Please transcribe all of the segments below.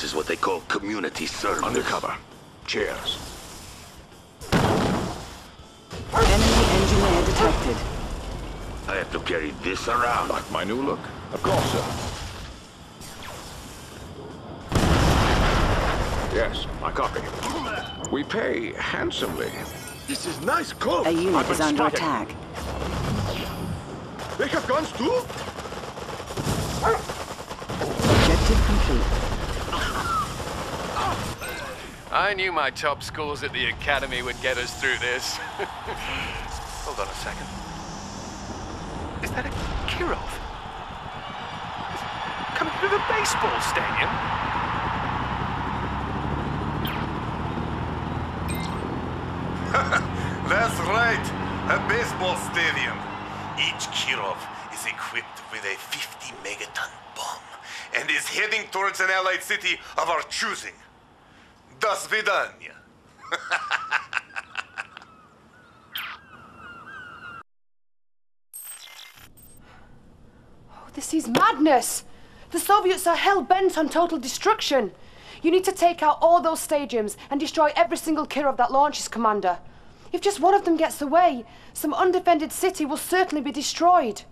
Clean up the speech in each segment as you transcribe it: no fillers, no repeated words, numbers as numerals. This is what they call community service. Undercover. Cheers. Enemy engineer detected. I have to carry this around. Like my new look. Of course, sir. Yes, I copy. We pay handsomely. This is nice cloak. A unit is under attack. They have guns too? Objective complete. I knew my top schools at the academy would get us through this. Hold on a second. Is that a Kirov? Coming through the baseball stadium? That's right, a baseball stadium. Each Kirov is equipped with a 50 megaton bomb and is heading towards an allied city of our choosing. Do svidaniya. Oh, this is madness. The Soviets are hell-bent on total destruction. You need to take out all those stadiums and destroy every single Kirov that launches, Commander. If just one of them gets away, some undefended city will certainly be destroyed.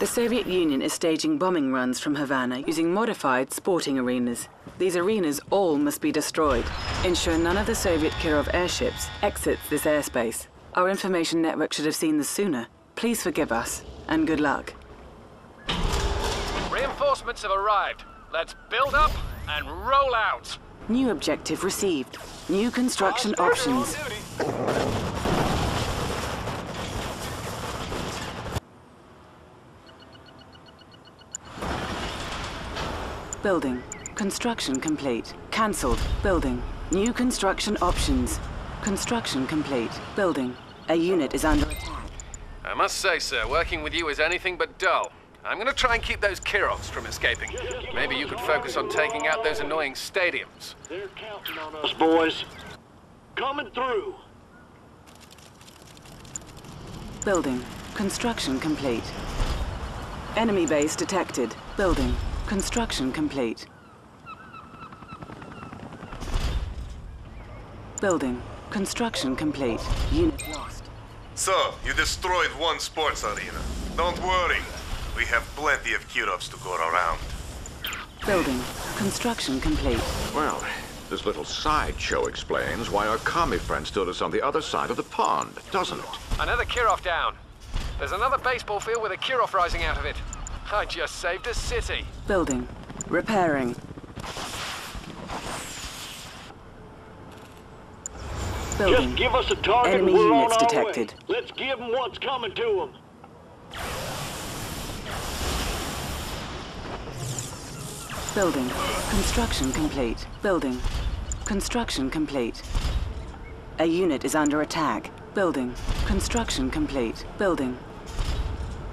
The Soviet Union is staging bombing runs from Havana using modified sporting arenas. These arenas all must be destroyed. Ensure none of the Soviet Kirov airships exits this airspace. Our information network should have seen this sooner. Please forgive us, and good luck. Reinforcements have arrived. Let's build up and roll out. New objective received. New construction options. Building. Construction complete. Cancelled. Building. New construction options. Construction complete. Building. A unit is under attack. I must say, sir, working with you is anything but dull. I'm going to try and keep those Kirovs from escaping. Maybe you could focus on taking out those annoying stadiums. They're counting on us, boys. Coming through. Building. Construction complete. Enemy base detected. Building. Construction complete. Building. Construction complete. Unit lost. So, you destroyed one sports arena. Don't worry. We have plenty of Kirovs to go around. Building. Construction complete. Well, this little sideshow explains why our commie friend stood us on the other side of the pond, doesn't it? Another Kirov down. There's another baseball field with a Kirov rising out of it. I just saved a city. Building. Repairing. Building. Just give us a target. Enemy we're units on our detected. Way. Let's give them what's coming to them. Building. Construction complete. Building. Construction complete. A unit is under attack. Building. Construction complete. Building.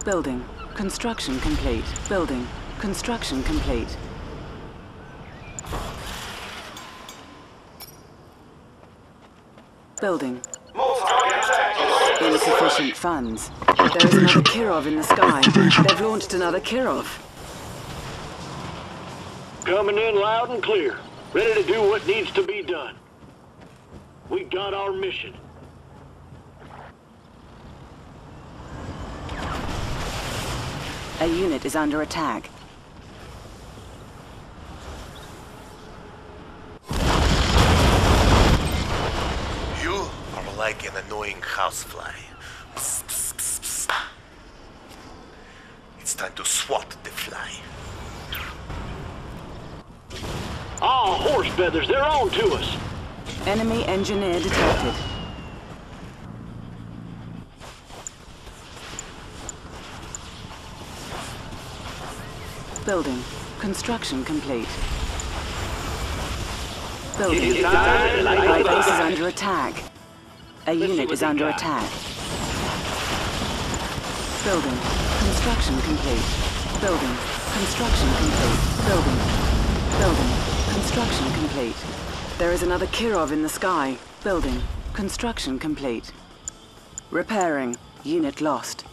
Building. Construction complete. Building. Construction complete. Building. Insufficient funds. There is another Kirov in the sky. They've launched another Kirov. Coming in loud and clear, ready to do what needs to be done. We got our mission. A unit is under attack. You are like an annoying housefly. Psst, psst, psst, psst. It's time to swat the fly. Ah, horse feathers, they're on to us. Enemy engineer detected. Building. Construction complete. Building. My base is under attack. A unit is under attack. Building. Construction complete. Building. Construction complete. Building. Building. Construction complete. There is another Kirov in the sky. Building. Construction complete. Repairing. Unit lost.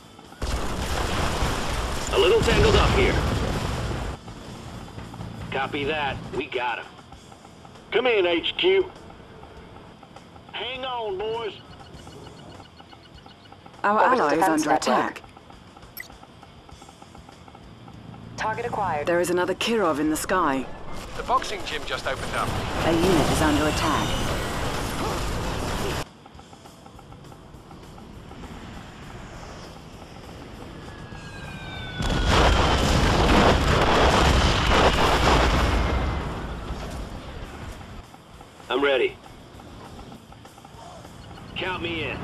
A little tangled up here. Copy that. We got him. Come in, HQ. Hang on, boys. Our ally is under attack. Target acquired. There is another Kirov in the sky. The boxing gym just opened up. A unit is under attack. I'm ready. Count me in.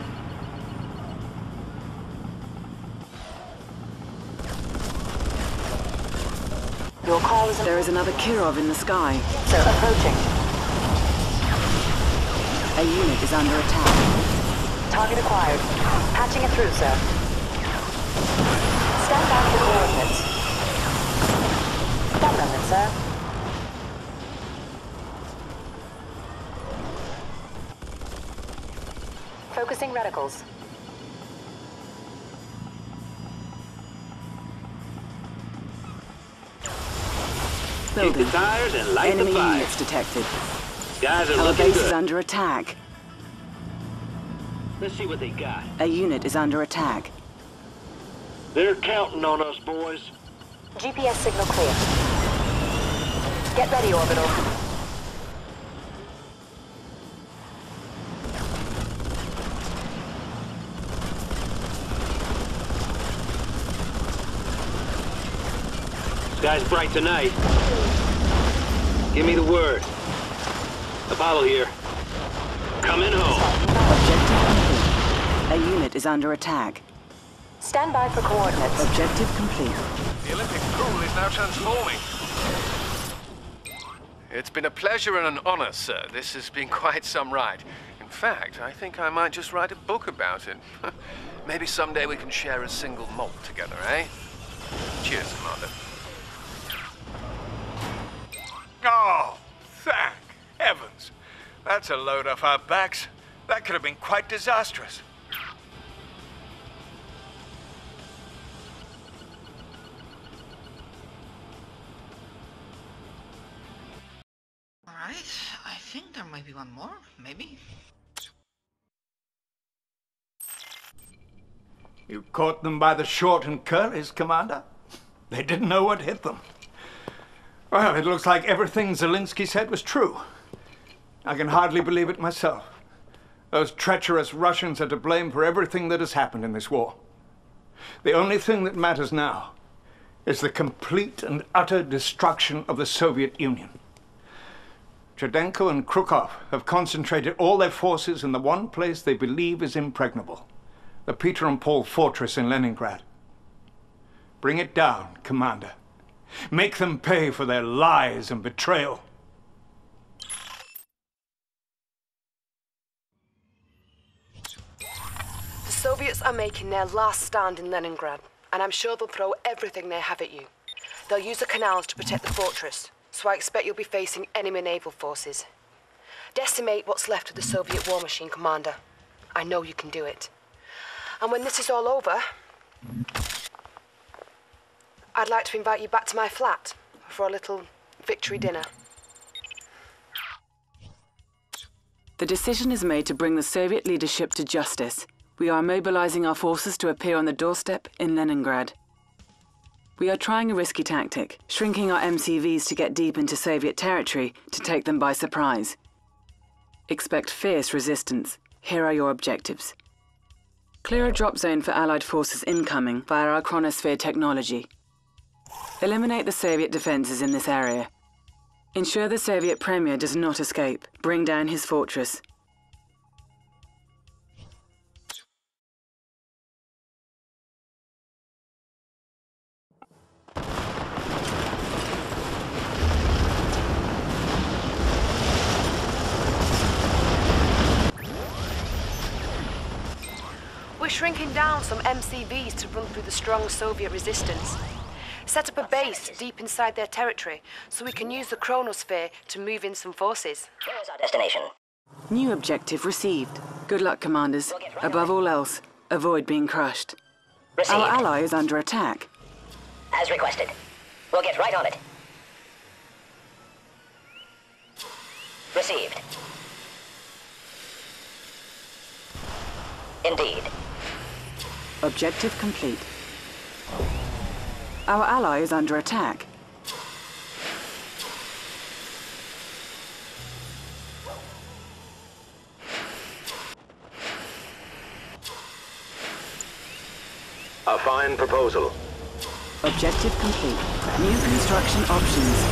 Your call is... There is another Kirov in the sky. So approaching. A unit is under attack. Target acquired. Patching it through, sir. Stand back for coordinates. One moment, sir. Focusing reticles. Building. Kick the tires and light the fire. Enemy units detected. Guys are looking good. Our base is under attack. Let's see what they got. A unit is under attack. They're counting on us, boys. GPS signal clear. Get ready, orbital. Sky's bright tonight. Give me the word. Apollo here. Coming home. Objective complete. A unit is under attack. Stand by for coordinates. Objective complete. The Olympic pool is now transforming. It's been a pleasure and an honor, sir. This has been quite some ride. In fact, I think I might just write a book about it. Maybe someday we can share a single malt together, eh? Cheers, Commander. Oh, thank heavens. That's a load off our backs. That could have been quite disastrous. All right, I think there might be one more, maybe. You caught them by the short and curlies, Commander. They didn't know what hit them. Well, it looks like everything Zelensky said was true. I can hardly believe it myself. Those treacherous Russians are to blame for everything that has happened in this war. The only thing that matters now is the complete and utter destruction of the Soviet Union. Cherdenko and Krukov have concentrated all their forces in the one place they believe is impregnable, the Peter and Paul Fortress in Leningrad. Bring it down, Commander. Make them pay for their lies and betrayal. The Soviets are making their last stand in Leningrad, and I'm sure they'll throw everything they have at you. They'll use the canals to protect the fortress, so I expect you'll be facing enemy naval forces. Decimate what's left of the Soviet war machine, Commander. I know you can do it. And when this is all over... I'd like to invite you back to my flat for a little victory dinner. The decision is made to bring the Soviet leadership to justice. We are mobilizing our forces to appear on the doorstep in Leningrad. We are trying a risky tactic, shrinking our MCVs to get deep into Soviet territory to take them by surprise. Expect fierce resistance. Here are your objectives. Clear a drop zone for Allied forces incoming via our Chronosphere technology. Eliminate the Soviet defenses in this area. Ensure the Soviet Premier does not escape. Bring down his fortress. We're shrinking down some MCBs to run through the strong Soviet resistance. Set up a base deep inside their territory, so we can use the Chronosphere to move in some forces. Here's our destination. New objective received. Good luck, Commanders. Above all else, avoid being crushed. Received. Our ally is under attack. As requested. We'll get right on it. Received. Indeed. Objective complete. Our ally is under attack. A fine proposal. Objective complete. New construction options.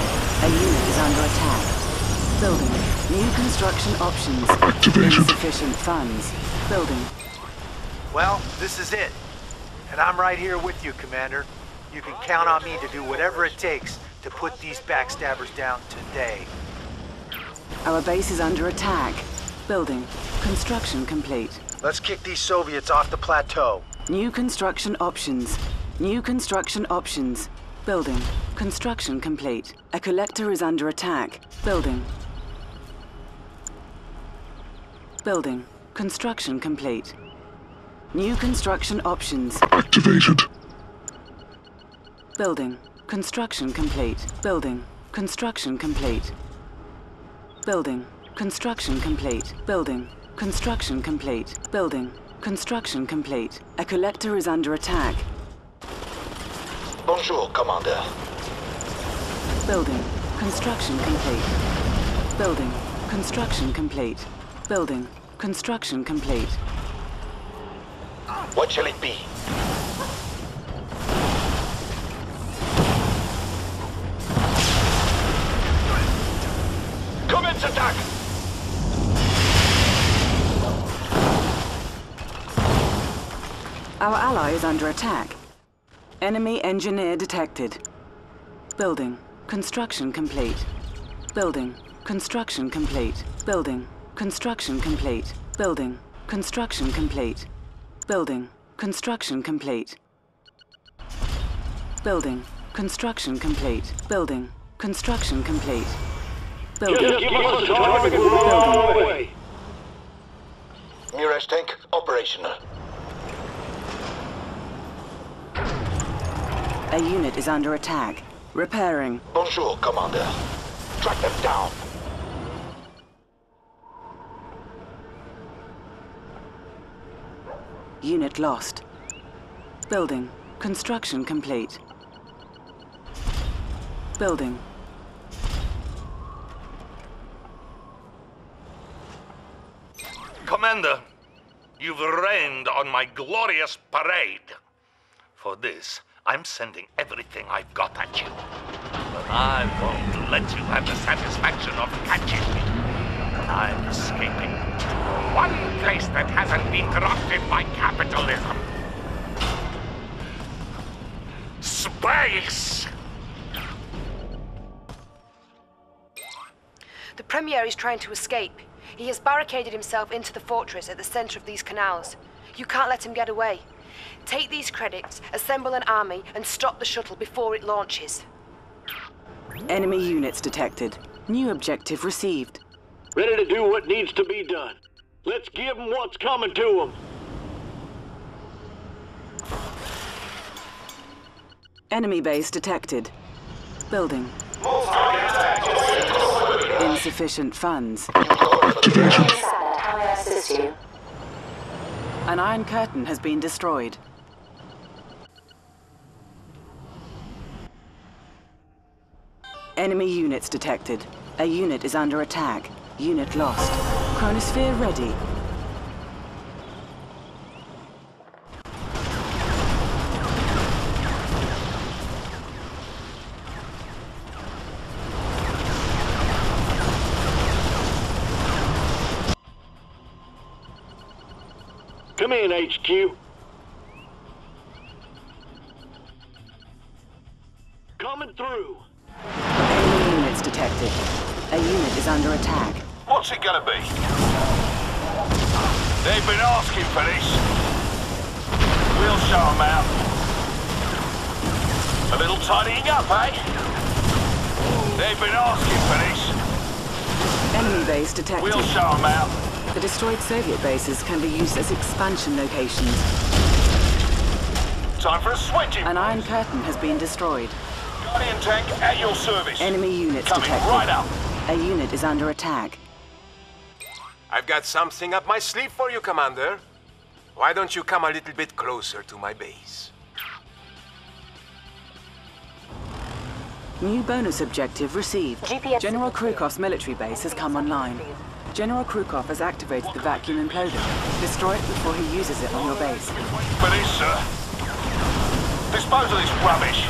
A unit is under attack. Building. New construction options. Activated. Insufficient funds. Building. Well, this is it. And I'm right here with you, Commander. You can count on me to do whatever it takes to put these backstabbers down today. Our base is under attack. Building. Construction complete. Let's kick these Soviets off the plateau. New construction options. New construction options. Building. Construction complete. A collector is under attack. Building. Building. Construction complete. New construction options. Activated. Building. Construction complete. Building. Construction complete. Building. Construction complete. Building. Construction complete. Building. Construction complete. A collector is under attack. Bonjour, Commander. Building. Construction complete. Building. Construction complete. Building. Construction complete. What shall it be? Commence attack! Our ally is under attack. Enemy engineer detected. Building. Construction complete. Building. Construction complete. Building. Construction complete. Building. Construction complete. Building. Construction complete. Building. Construction complete. Building. Construction complete. Building. Building. Mirage tank operational. A unit is under attack. Repairing. Bonjour, Commander. Track them down. Unit lost. Building. Construction complete. Building. Commander, you've rained on my glorious parade. For this, I'm sending everything I've got at you. But I won't let you have the satisfaction of catching me. I'm escaping to one place that hasn't been corrupted by capitalism. Space! The Premier is trying to escape. He has barricaded himself into the fortress at the center of these canals. You can't let him get away. Take these credits, assemble an army, and stop the shuttle before it launches. Enemy units detected. New objective received. Ready to do what needs to be done. Let's give them what's coming to them. Enemy base detected. Building. Insufficient funds. Activation. How may I assist you? An iron curtain has been destroyed. Enemy units detected. A unit is under attack. Unit lost. Chronosphere ready. Come in, HQ. Coming through. Enemy units detected. A unit is under attack. What's it gonna be? They've been asking for this. We'll show them out. A little tidying up, eh? They've been asking for this. Enemy base detected. We'll show them out. The destroyed Soviet bases can be used as expansion locations. Time for a switching. An iron curtain has been destroyed. Guardian tank at your service. Enemy units detected. Coming right up. A unit is under attack. I've got something up my sleeve for you, Commander. Why don't you come a little bit closer to my base? New bonus objective received. General Krukov's military base has come online. General Krukov has activated the vacuum imploder. Destroy it before he uses it on your base. Finished, sir. Dispose of this rubbish.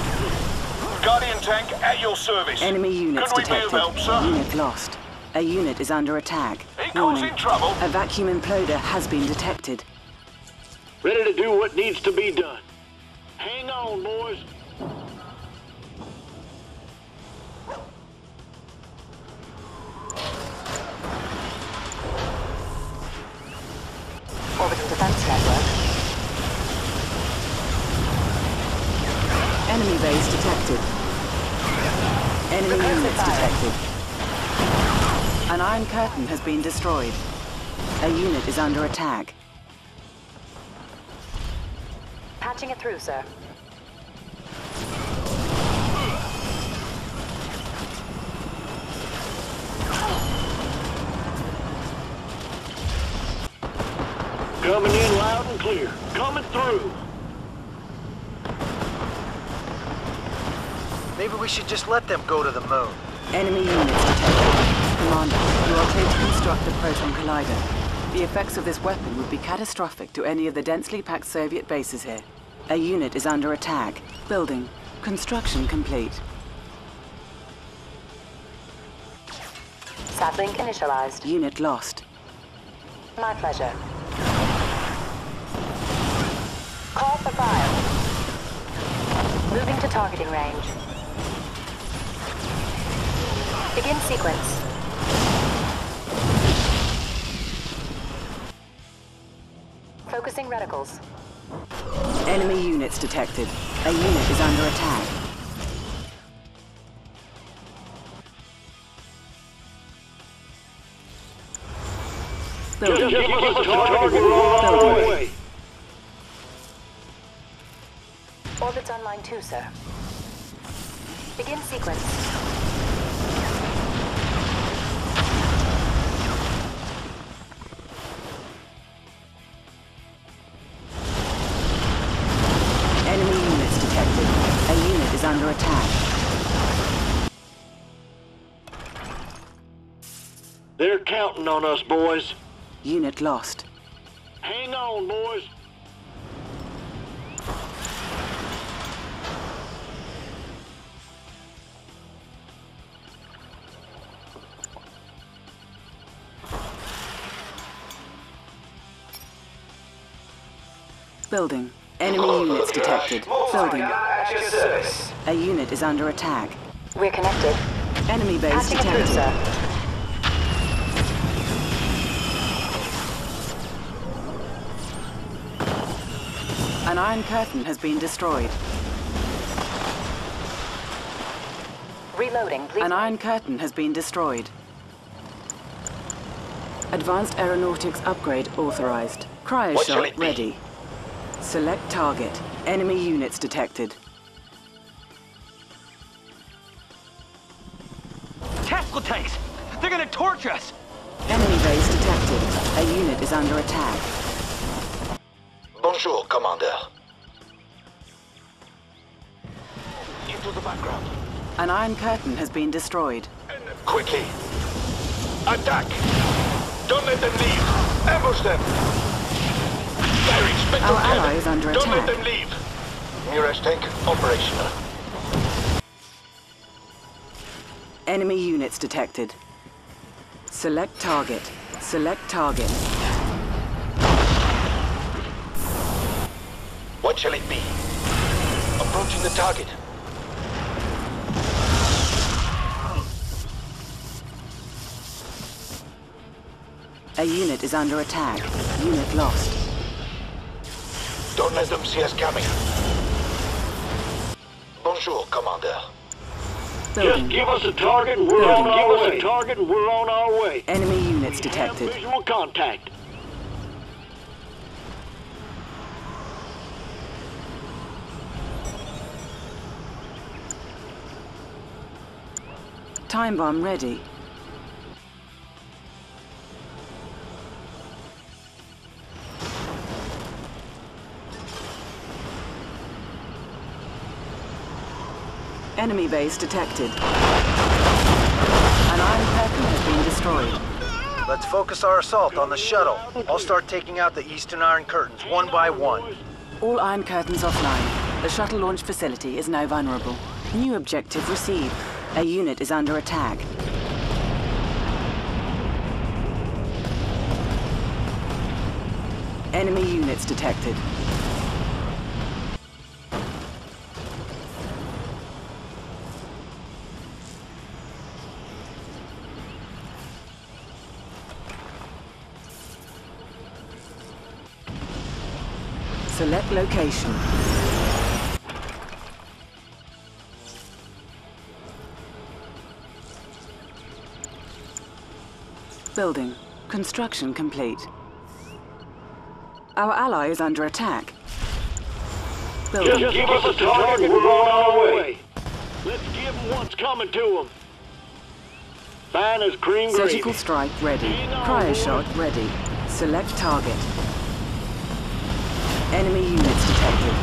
Guardian tank at your service. Enemy units detected. Could we move help, sir? Unit lost. A unit is under attack. Equals in trouble. A vacuum imploder has been detected. Ready to do what needs to be done. Hang on, boys. Orbital defense network. Enemy base detected. Enemy units detected. An iron curtain has been destroyed. A unit is under attack. Patching it through, sir. Coming in loud and clear. Coming through. Maybe we should just let them go to the moon. Enemy units detected. Commander, you are clear to construct the Proton Collider. The effects of this weapon would be catastrophic to any of the densely packed Soviet bases here. A unit is under attack. Building. Construction complete. Satlink initialized. Unit lost. My pleasure. Call for fire. Moving to targeting range. Begin sequence. Focusing reticles. Enemy units detected. A unit is under attack. Building. Building. Orbit's online too, sir. Begin sequence. Enemy units detected. A unit is under attack. They're counting on us, boys. Unit lost. Hang on, boys. Building. Enemy units detected. Building. A unit is under attack. We're connected. Enemy base detected. An iron curtain has been destroyed. Reloading, please. An iron curtain has been destroyed. Advanced aeronautics upgrade authorized. Cryoshot ready. Select target. Enemy units detected. Tesla tanks! They're gonna torch us! Enemy base detected. A unit is under attack. Bonjour, Commander. Into the background. An iron curtain has been destroyed. Quickly! Attack! Don't let them leave! Ambush them! Our ally is under attack. Don't let them leave. Mirage tank operational. Enemy units detected. Select target. Select target. What shall it be? Approaching the target. A unit is under attack. Unit lost. Don't let them see us coming. Bonjour, Commander. Just give us a target and we're on our way. Give us a target and we're on our way. Enemy units detected. Visual contact. Time bomb ready. Enemy base detected. An iron curtain has been destroyed. Let's focus our assault on the shuttle. I'll start taking out the eastern iron curtains one by one. All iron curtains offline. The shuttle launch facility is now vulnerable. New objective received. A unit is under attack. Enemy units detected. Select location. Building. Construction complete. Our ally is under attack. Building. Just give us a target and we're on our way. Let's give them what's coming to them. Banners green. Surgical strike ready. Cryo shot ready. Select target. Enemy units detected.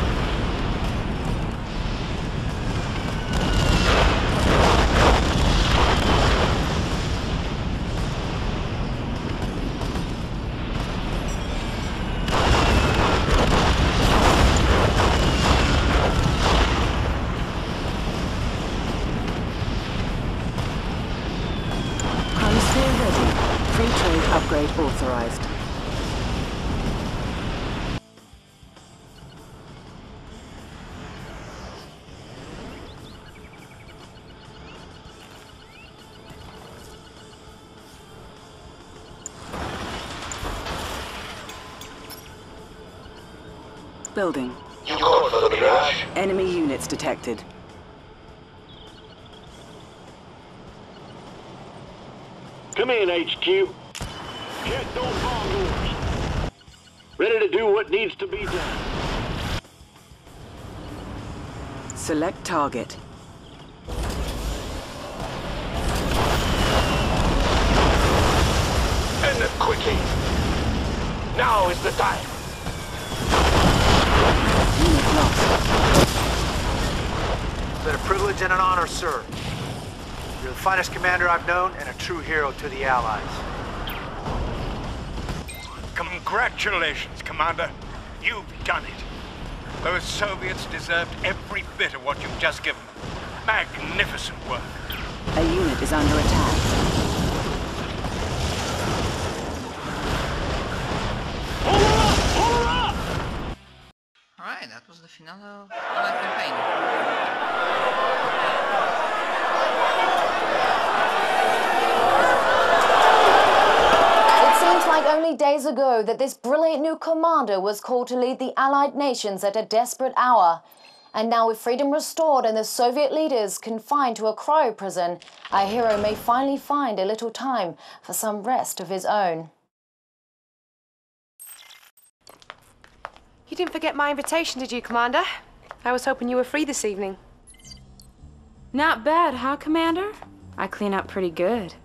Chronosphere ready. Free trade upgrade authorized. Building. You called for the crash. Enemy units detected. Come in, HQ. Check those bomb doors. Ready to do what needs to be done. Select target. End it quickly. Now is the time. It's been a privilege and an honor, sir. You're the finest commander I've known and a true hero to the Allies. Congratulations, Commander. You've done it. Those Soviets deserved every bit of what you've just given them. Magnificent work. A unit is under attack. Alright, that was the finale of the campaign. It seems like only days ago that this brilliant new commander was called to lead the Allied nations at a desperate hour. And now with freedom restored and the Soviet leaders confined to a cryo prison, our hero may finally find a little time for some rest of his own. You didn't forget my invitation, did you, Commander? I was hoping you were free this evening. Not bad, huh, Commander? I clean up pretty good.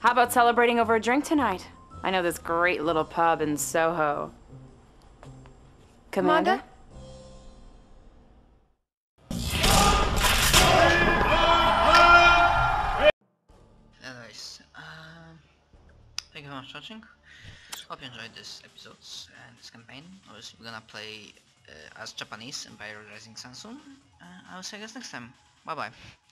How about celebrating over a drink tonight? I know this great little pub in Soho. Commander? Hello guys, thank you very much for watching. Hope you enjoyed this episode and this campaign. Obviously we're gonna play as Japanese Empire Rising Sun soon. I will see you guys next time. Bye bye.